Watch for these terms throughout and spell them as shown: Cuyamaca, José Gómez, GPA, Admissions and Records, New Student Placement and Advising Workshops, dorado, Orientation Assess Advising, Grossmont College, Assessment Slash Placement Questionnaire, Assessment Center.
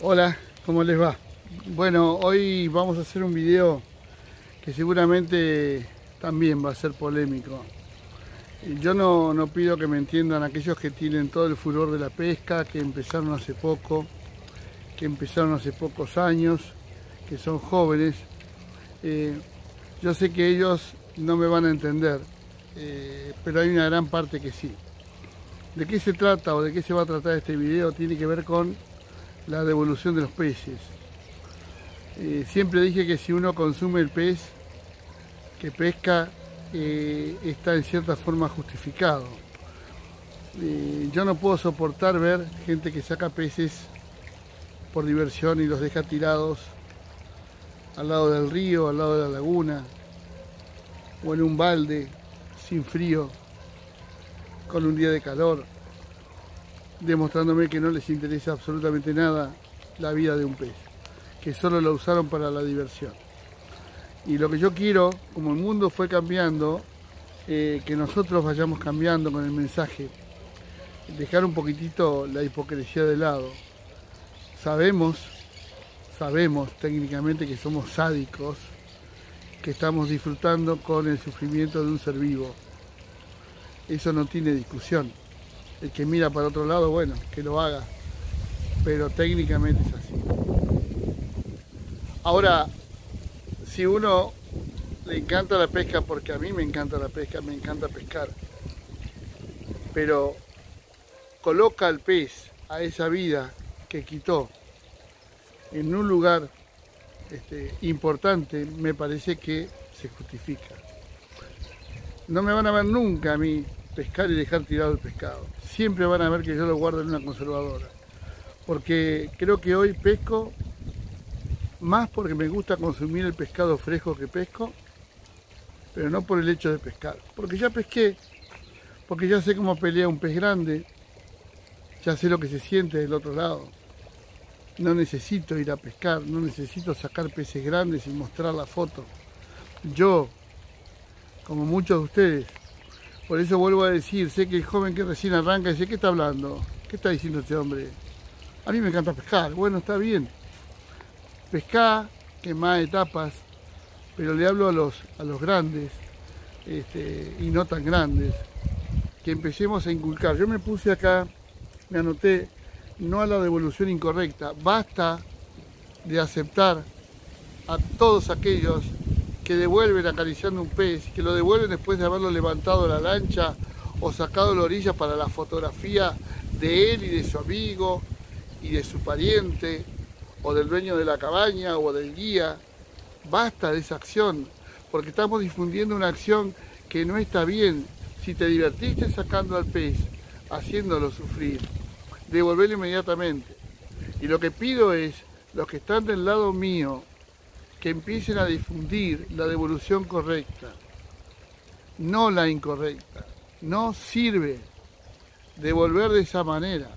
Hola, ¿cómo les va? Bueno, hoy vamos a hacer un video que seguramente también va a ser polémico. Yo no pido que me entiendan aquellos que tienen todo el furor de la pesca, que empezaron hace poco, que empezaron hace pocos años, que son jóvenes. Yo sé que ellos no me van a entender, pero hay una gran parte que sí. ¿De qué se trata o de qué se va a tratar este video? Tiene que ver con la devolución de los peces. Siempre dije que si uno consume el pez que pesca, está en cierta forma justificado. Yo no puedo soportar ver gente que saca peces por diversión y los deja tirados al lado del río, al lado de la laguna, o en un balde, sin frío, con un día de calor, demostrándome que no les interesa absolutamente nada la vida de un pez, que solo lo usaron para la diversión. Y lo que yo quiero, como el mundo fue cambiando, que nosotros vayamos cambiando con el mensaje, dejar un poquitito la hipocresía de lado. Sabemos técnicamente que somos sádicos, que estamos disfrutando con el sufrimiento de un ser vivo. Eso no tiene discusión. El que mira para otro lado, bueno, que lo haga, pero técnicamente es así. Ahora, si uno le encanta la pesca, porque a mí me encanta la pesca, me encanta pescar, pero coloca al pez, a esa vida que quitó, en un lugar importante, me parece que se justifica. No me van a ver nunca a mí pescar y dejar tirado el pescado. Siempre van a ver que yo lo guardo en una conservadora. Porque creo que hoy pesco más porque me gusta consumir el pescado fresco que pesco, pero no por el hecho de pescar. Porque ya pesqué, porque ya sé cómo pelea un pez grande, ya sé lo que se siente del otro lado. No necesito ir a pescar, no necesito sacar peces grandes y mostrar la foto. Yo, como muchos de ustedes. Por eso vuelvo a decir, sé que el joven que recién arranca dice, ¿qué está hablando? ¿Qué está diciendo este hombre? A mí me encanta pescar. Bueno, está bien. Pescá, quemá etapas, pero le hablo a los grandes y no tan grandes. Que empecemos a inculcar. Yo me puse acá, me anoté, no a la devolución incorrecta. Basta de aceptar a todos aquellos que devuelven acariciando un pez, que lo devuelven después de haberlo levantado a la lancha o sacado a la orilla para la fotografía de él y de su amigo y de su pariente o del dueño de la cabaña o del guía. Basta de esa acción, porque estamos difundiendo una acción que no está bien. Si te divertiste sacando al pez, haciéndolo sufrir, devolverlo inmediatamente. Y lo que pido es, los que están del lado mío, que empiecen a difundir la devolución correcta, no la incorrecta. No sirve devolver de esa manera.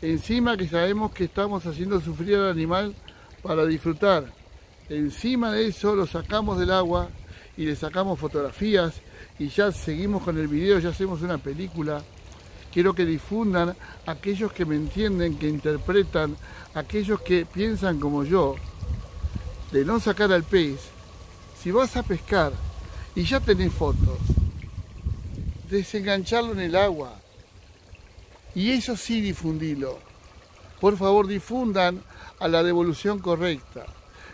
Encima que sabemos que estamos haciendo sufrir al animal para disfrutar. Encima de eso lo sacamos del agua y le sacamos fotografías y ya seguimos con el video, ya hacemos una película. Quiero que difundan aquellos que me entienden, que interpretan, aquellos que piensan como yo, de no sacar al pez. Si vas a pescar y ya tenés fotos, desengancharlo en el agua, y eso sí difundilo. Por favor, difundan a la devolución correcta,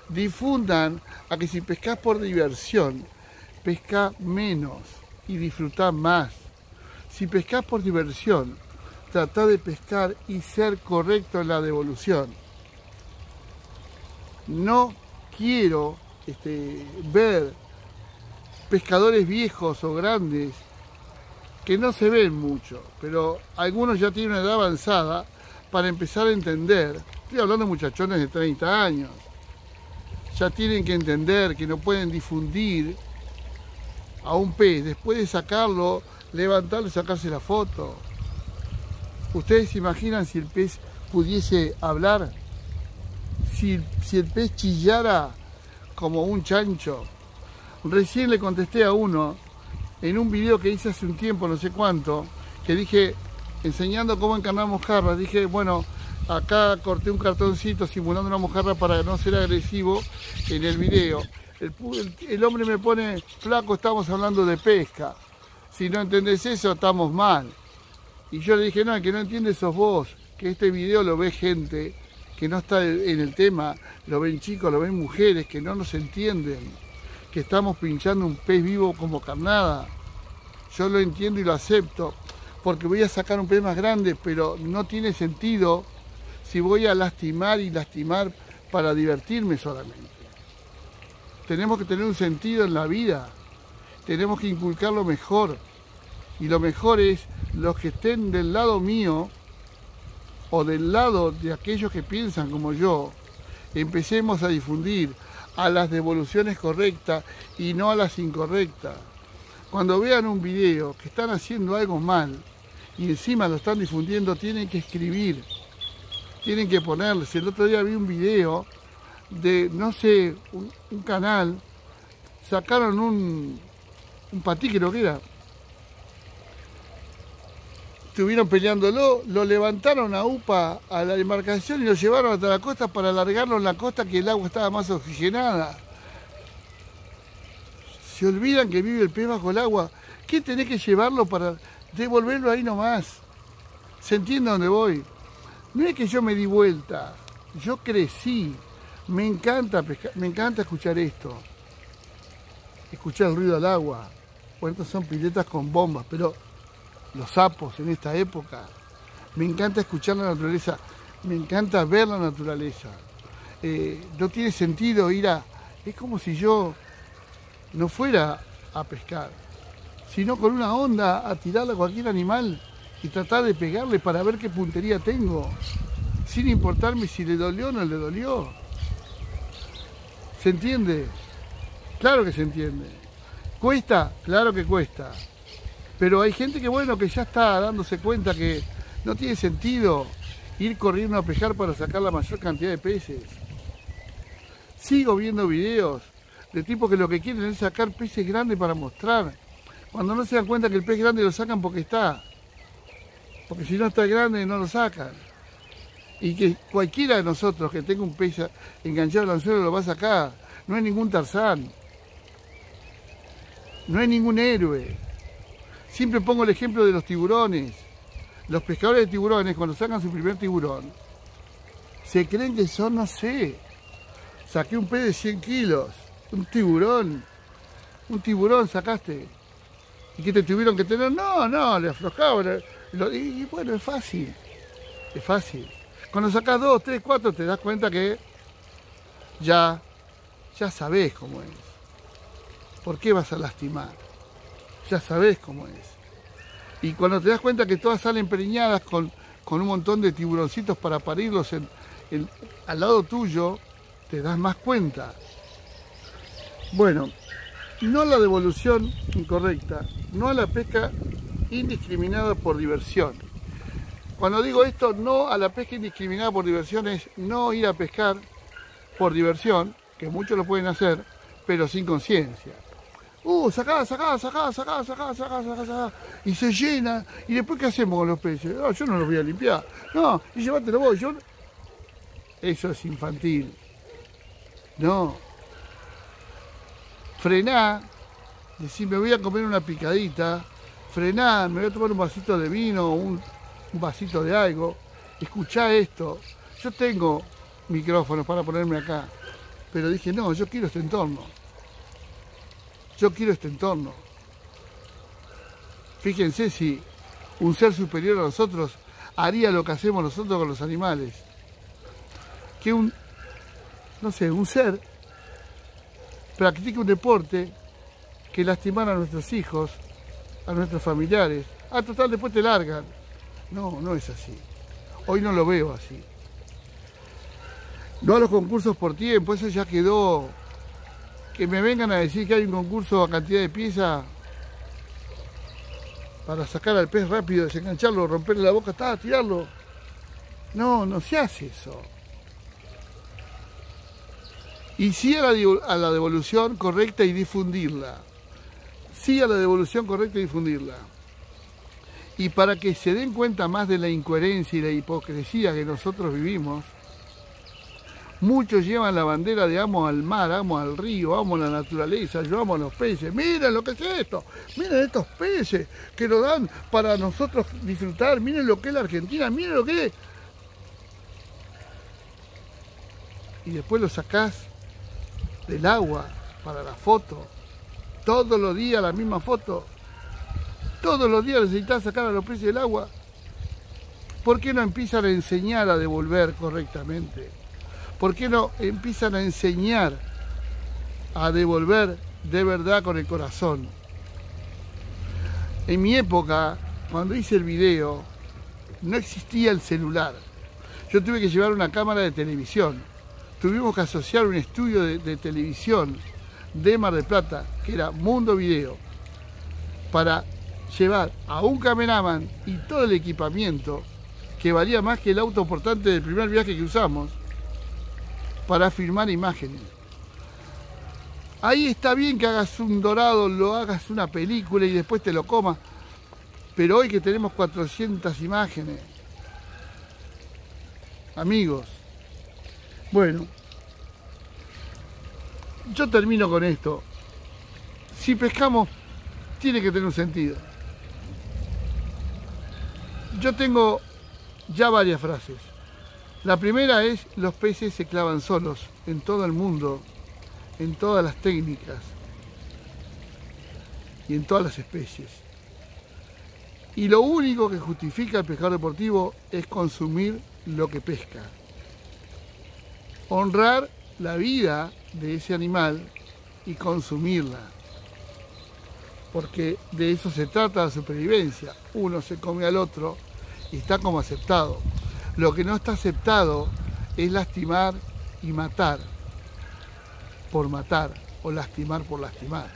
difundan a que si pescás por diversión, pesca menos y disfrutá más. Si pescás por diversión, tratá de pescar y ser correcto en la devolución. No quiero ver pescadores viejos o grandes que no se ven mucho, pero algunos ya tienen una edad avanzada para empezar a entender. Estoy hablando de muchachones de 30 años. Ya tienen que entender que no pueden difundir a un pez, después de sacarlo, levantarlo y sacarse la foto. ¿Ustedes se imaginan si el pez pudiese hablar? Si el pez chillara como un chancho. Recién le contesté a uno en un video que hice hace un tiempo, no sé cuánto, que dije, enseñando cómo encarnar mojarras, dije, bueno, Acá corté un cartoncito simulando una mojarra para no ser agresivo en el video. El hombre me pone, flaco, estamos hablando de pesca. Si no entendés eso, estamos mal. Y yo le dije, no, el que no entiende sos vos, que este video lo ve gente que no está en el tema, lo ven chicos, lo ven mujeres, que no nos entienden, que estamos pinchando un pez vivo como carnada. Yo lo entiendo y lo acepto, porque voy a sacar un pez más grande, pero no tiene sentido si voy a lastimar y lastimar para divertirme solamente. Tenemos que tener un sentido en la vida, tenemos que inculcar lo mejor, y lo mejor es los que estén del lado mío o del lado de aquellos que piensan como yo, empecemos a difundir a las devoluciones correctas y no a las incorrectas. Cuando vean un video que están haciendo algo mal y encima lo están difundiendo, tienen que escribir, tienen que ponerles. El otro día vi un video de, no sé, un canal, sacaron un patí, creo que era. Estuvieron peleándolo, lo levantaron a UPA a la embarcación y lo llevaron hasta la costa para largarlo en la costa, que el agua estaba más oxigenada. Se olvidan que vive el pez bajo el agua. ¿Qué tenés que llevarlo para devolverlo ahí nomás? ¿Se entiende dónde voy? No es que yo me di vuelta, yo crecí. Me encanta pescar, me encanta escuchar esto. Escuchar el ruido al agua. Bueno, estas son piletas con bombas, pero los sapos en esta época. Me encanta escuchar la naturaleza, me encanta ver la naturaleza. No tiene sentido ir a... Es como si yo no fuera a pescar, sino con una onda a tirarle a cualquier animal y tratar de pegarle para ver qué puntería tengo, sin importarme si le dolió o no le dolió. ¿Se entiende? Claro que se entiende. ¿Cuesta? Claro que cuesta. Pero hay gente que, bueno, que ya está dándose cuenta que no tiene sentido ir corriendo a pescar para sacar la mayor cantidad de peces. Sigo viendo videos de tipos que lo que quieren es sacar peces grandes para mostrar. Cuando no se dan cuenta que el pez grande lo sacan porque está. Porque si no está grande no lo sacan. Y que cualquiera de nosotros que tenga un pez enganchado al anzuelo lo va a sacar. No hay ningún Tarzán. No hay ningún héroe. Siempre pongo el ejemplo de los tiburones. Los pescadores de tiburones, cuando sacan su primer tiburón, se creen que son, no sé, saqué un pez de 100 kilos, un tiburón sacaste. ¿Y qué te tuvieron que tener? No, le aflojaban. Y bueno, es fácil, es fácil. Cuando sacás 2, 3, 4, te das cuenta que ya sabés cómo es. ¿Por qué vas a lastimar? Ya sabés cómo es. Y cuando te das cuenta que todas salen preñadas con un montón de tiburoncitos para parirlos al lado tuyo, te das más cuenta. Bueno, no a la devolución incorrecta, no a la pesca indiscriminada por diversión. Cuando digo esto, no a la pesca indiscriminada por diversión, es no ir a pescar por diversión, que muchos lo pueden hacer, pero sin conciencia. Sacá. Y se llena. ¿Y después qué hacemos con los peces? No, yo no los voy a limpiar. No, y llévatelo vos. Yo... Eso es infantil. No. Frená. Decí, me voy a comer una picadita. Frená, me voy a tomar un vasito de vino, un vasito de algo. Escuchá esto. Yo tengo micrófonos para ponerme acá. Pero dije, no, yo quiero este entorno. Yo quiero este entorno. Fíjense si un ser superior a nosotros haría lo que hacemos nosotros con los animales. Que un ser practique un deporte que lastimara a nuestros hijos, a nuestros familiares. Ah, total, después te largan. No, no es así. Hoy no lo veo así. No a los concursos por tiempo, eso ya quedó. Que me vengan a decir que hay un concurso a cantidad de piezas para sacar al pez rápido, desengancharlo, romperle la boca, tirarlo. No, no se hace eso. Y sí a la devolución correcta y difundirla. Sí a la devolución correcta y difundirla. Y para que se den cuenta más de la incoherencia y la hipocresía que nosotros vivimos, muchos llevan la bandera de amo al mar, amo al río, amo la naturaleza, yo amo los peces. Miren lo que es esto, miren estos peces que nos dan para nosotros disfrutar, miren lo que es la Argentina, miren lo que es. Y después lo sacás del agua para la foto, todos los días la misma foto. Todos los días necesitas sacar a los peces del agua. ¿Por qué no empiezan a enseñar a devolver correctamente? ¿Por qué no empiezan a enseñar a devolver de verdad con el corazón? En mi época, cuando hice el video, no existía el celular. Yo tuve que llevar una cámara de televisión. Tuvimos que asociar un estudio de televisión de Mar del Plata, que era Mundo Video, para llevar a un cameraman y todo el equipamiento que valía más que el auto portante del primer viaje que usamos para filmar imágenes. Ahí está bien que hagas un dorado, lo hagas una película y después te lo comas, pero hoy que tenemos 400 imágenes, amigos. Bueno, yo termino con esto. Si pescamos, tiene que tener un sentido. Yo tengo ya varias frases. La primera es: los peces se clavan solos en todo el mundo, en todas las técnicas y en todas las especies. Y lo único que justifica el pescador deportivo es consumir lo que pesca. Honrar la vida de ese animal y consumirla. Porque de eso se trata la supervivencia. Uno se come al otro y está como aceptado. Lo que no está aceptado es lastimar y matar por matar o lastimar por lastimar.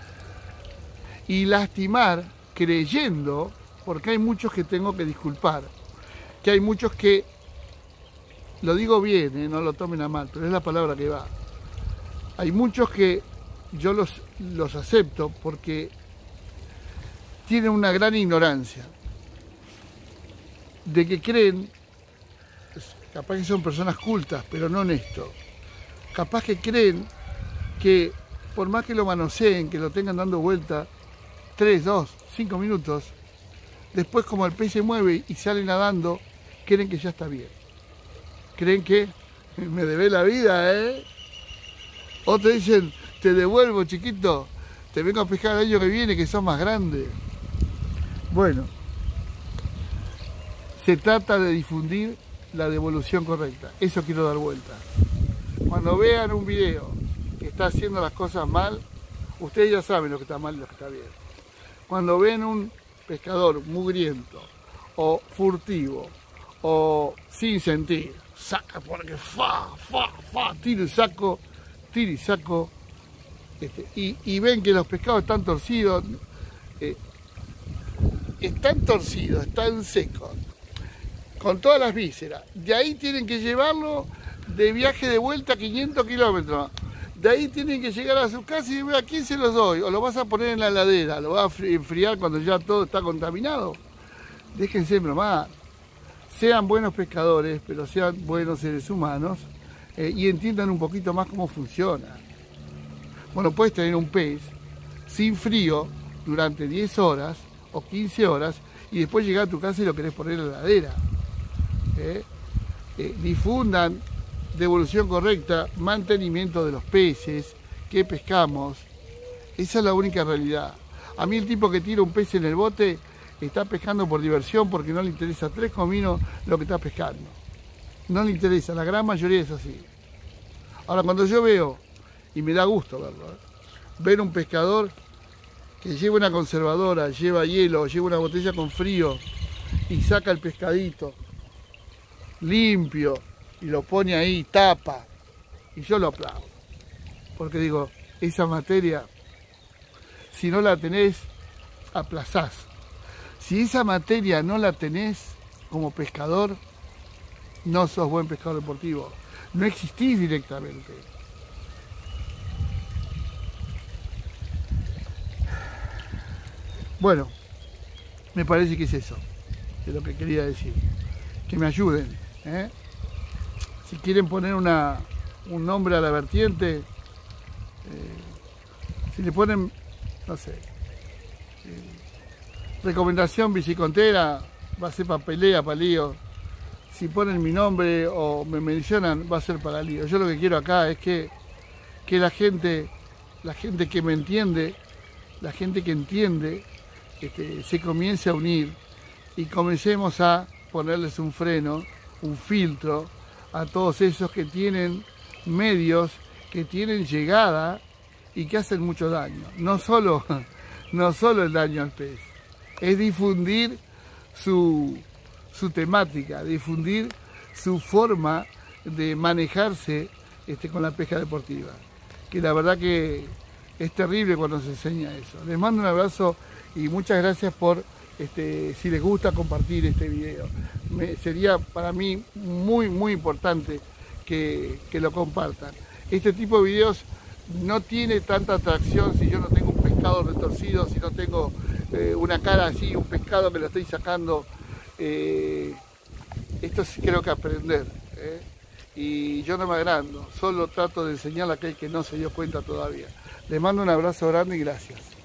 Y lastimar creyendo, porque hay muchos que tengo que disculpar, que hay muchos que, lo digo bien, no lo tomen a mal, pero es la palabra que va. Hay muchos que yo los acepto porque tienen una gran ignorancia, de que creen, capaz que son personas cultas, pero no en esto, capaz que creen que por más que lo manoseen, que lo tengan dando vuelta 3, 2, 5 minutos, después como el pez se mueve y sale nadando, creen que ya está bien. Creen que me debé la vida, ¿eh? O te dicen, te devuelvo, chiquito, te vengo a pescar el año que viene, que sos más grande. Bueno, se trata de difundir la devolución correcta. Eso quiero dar vuelta. Cuando vean un video que está haciendo las cosas mal, ustedes ya saben lo que está mal y lo que está bien. Cuando ven un pescador mugriento, o furtivo, o sin sentir, saca porque tiro y saco, y ven que los pescados están torcidos, están secos, con todas las vísceras. De ahí tienen que llevarlo de viaje de vuelta 500 kilómetros. De ahí tienen que llegar a su casa y ver a quién se los doy. O lo vas a poner en la heladera, lo vas a enfriar cuando ya todo está contaminado. Déjense bromar. Sean buenos pescadores, pero sean buenos seres humanos y entiendan un poquito más cómo funciona. Bueno, puedes tener un pez sin frío durante 10 horas o 15 horas y después llegar a tu casa y lo querés poner en la heladera. Difundan devolución correcta, mantenimiento de los peces que pescamos. Esa es la única realidad. A mí el tipo que tira un pez en el bote está pescando por diversión porque no le interesa tres cominos lo que está pescando. No le interesa, la gran mayoría es así. Ahora, cuando yo veo, y me da gusto verlo, ver un pescador que lleva una conservadora, lleva hielo, lleva una botella con frío y saca el pescadito limpio y lo pone ahí, tapa, y yo lo aplaudo. Porque digo, esa materia, si no la tenés, aplazás. Si esa materia no la tenés como pescador, no sos buen pescador deportivo. No existís directamente. Bueno, me parece que es eso. de lo que quería decir. Que me ayuden, ¿eh? Si quieren poner un nombre a la vertiente, si le ponen, no sé, recomendación bicicontera, va a ser para pelea, para lío. Si ponen mi nombre o me mencionan, va a ser para lío. Yo lo que quiero acá es que la gente que me entiende, la gente que entiende, se comience a unir y comencemos a ponerles un freno, un filtro a todos esos que tienen medios, que tienen llegada y que hacen mucho daño. No solo el daño al pez, es difundir su temática, difundir su forma de manejarse con la pesca deportiva, que la verdad que es terrible cuando se enseña eso. Les mando un abrazo y muchas gracias por, si les gusta, compartir este video. Sería para mí muy importante que lo compartan. Este tipo de videos no tiene tanta atracción si yo no tengo un pescado retorcido, si no tengo una cara así, un pescado que lo estoy sacando. Esto sí creo que aprender, ¿eh? Y yo no me agrando, solo trato de enseñar a aquel que no se dio cuenta todavía. Les mando un abrazo grande y gracias.